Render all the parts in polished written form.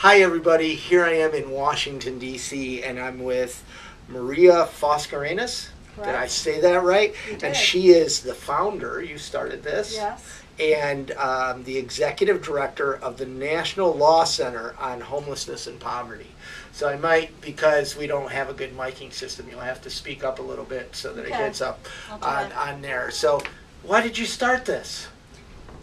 Hi everybody, here I am in Washington, DC, and I'm with Maria Foscarinis. Right. Did I say that right? And she is the founder, you started this, yes, and the executive director of the National Law Center on Homelessness and Poverty. So I might, because we don't have a good miking system, you'll have to speak up a little bit so that it gets up on there. So why did you start this?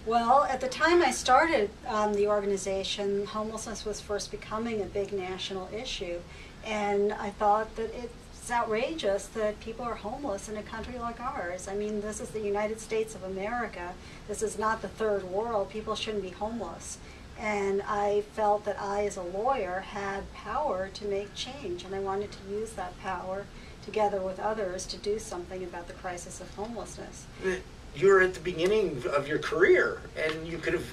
Well, at the time I started the organization, homelessness was first becoming a big national issue, and I thought that it's outrageous that people are homeless in a country like ours. I mean, this is the United States of America. This is not the third world. People shouldn't be homeless. And I felt that I, as a lawyer, had power to make change, and I wanted to use that power together with others to do something about the crisis of homelessness. You were at the beginning of your career, and you could have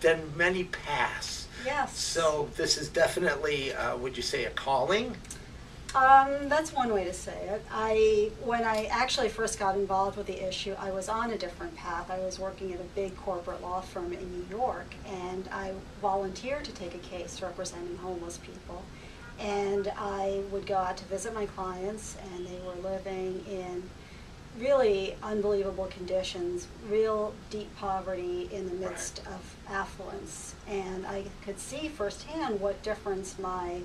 done many paths. Yes. So this is definitely, would you say, a calling? That's one way to say it. When I actually first got involved with the issue, I was on a different path. I was working at a big corporate law firm in New York, and I volunteered to take a case representing homeless people. And I would go out to visit my clients, and they were living in really unbelievable conditions, real deep poverty in the midst of affluence. And I could see firsthand what difference my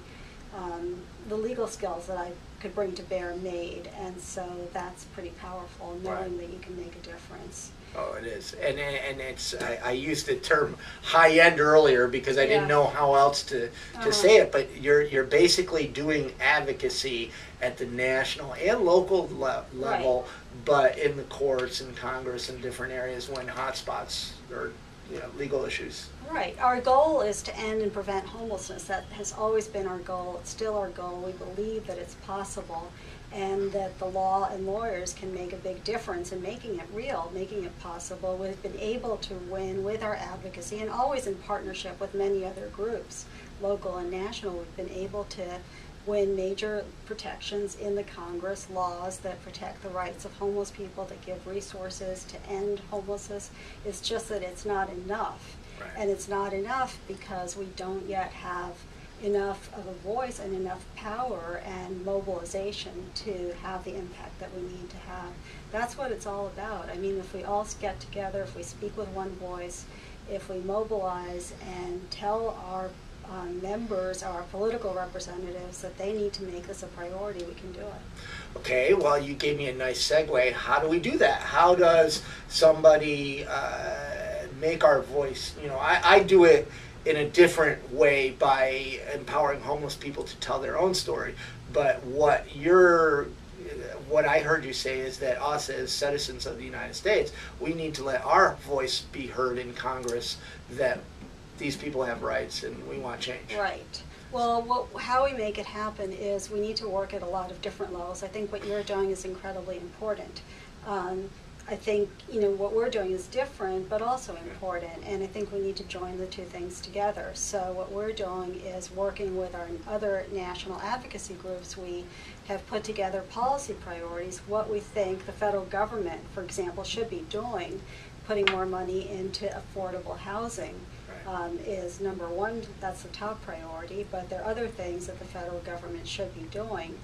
the legal skills that I could bring to bear made. And so that's pretty powerful, knowing that you can make a difference. Oh, it is. And it's, I used the term high end earlier because I didn't know how else to say it, but you're basically doing advocacy at the national and local level, but in the courts and Congress and different areas when hotspots are legal issues. Right. Our goal is to end and prevent homelessness. That has always been our goal. It's still our goal. We believe that it's possible, and that the law and lawyers can make a big difference in making it real, making it possible. We've been able to win with our advocacy, and always in partnership with many other groups, local and national. We've been able to win major protections in the Congress, laws that protect the rights of homeless people, that give resources to end homelessness. It's just that it's not enough. Right. And it's not enough because we don't yet have enough of a voice and enough power and mobilization to have the impact that we need to have. That's what it's all about. I mean, if we all get together, if we speak with one voice, if we mobilize and tell our members, our political representatives, that they need to make this a priority, we can do it. Okay, well, you gave me a nice segue. How do we do that? How does somebody make our voice? You know, I do it in a different way by empowering homeless people to tell their own story. But what I heard you say is that us as citizens of the United States, we need to let our voice be heard in Congress, that these people have rights and we want change. Right. Well, how we make it happen is we need to work at a lot of different levels. I think what you're doing is incredibly important. I think, you know, what we're doing is different, but also important, and I think we need to join the two things together. So what we're doing is working with our other national advocacy groups. We have put together policy priorities, what we think the federal government, for example, should be doing. Putting more money into affordable housing is number one. That's the top priority, but there are other things that the federal government should be doing.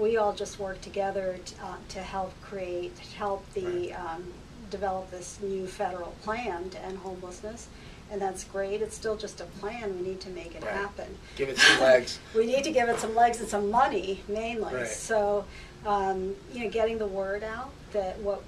We all just work together to help develop this new federal plan to end homelessness, and that's great. It's still just a plan. We need to make it happen. Give it some legs. We need to give it some legs and some money, mainly. Right. So, you know, getting the word out that what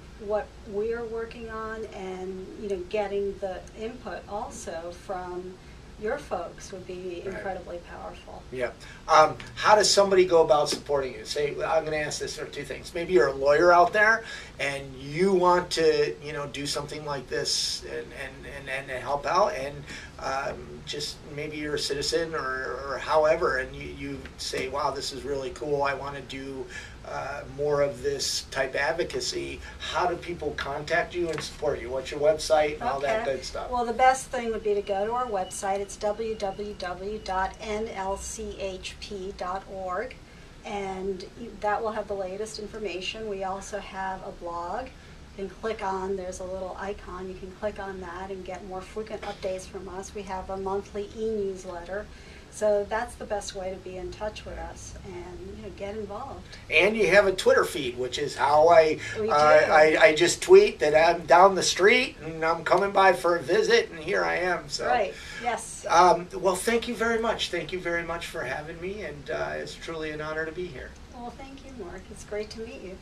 we're working on, and you know, getting the input also from your folks would be incredibly powerful. Yeah. How does somebody go about supporting you? Say, I'm going to ask this, or two things. Maybe you're a lawyer out there and you want to, you know, do something like this and help out, and just maybe you're a citizen or however, and you say, wow, this is really cool. I want to do more of this type advocacy. How do people contact you and support you? What's your website and all that good stuff? Well, the best thing would be to go to our website. It's www.nlchp.org, and that will have the latest information. We also have a blog you can click on, there's a little icon, you can click on that and get more frequent updates from us. We have a monthly e-newsletter, so that's the best way to be in touch with us and, you know, get involved. And you have a Twitter feed, which is how I just tweet that I'm down the street and I'm coming by for a visit, and here I am. So. Right, yes. Well, thank you very much. Thank you very much for having me, and it's truly an honor to be here. Well, thank you, Mark. It's great to meet you.